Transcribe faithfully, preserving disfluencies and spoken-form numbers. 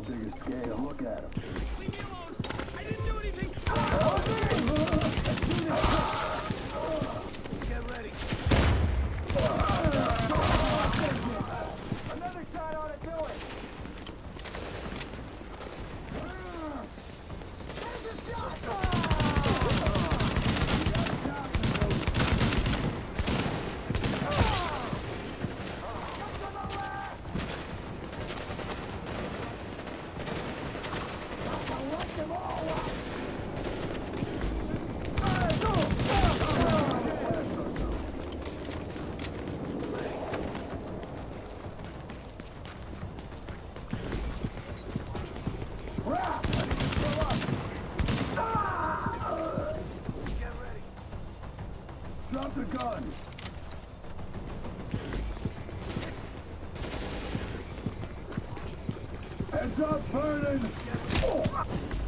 going through his jail. Look at him. Leave me alone. I didn't do anything. Get ready. Another shot ought to do it. There's a shot. Drop the gun! Heads up, burning! Oh.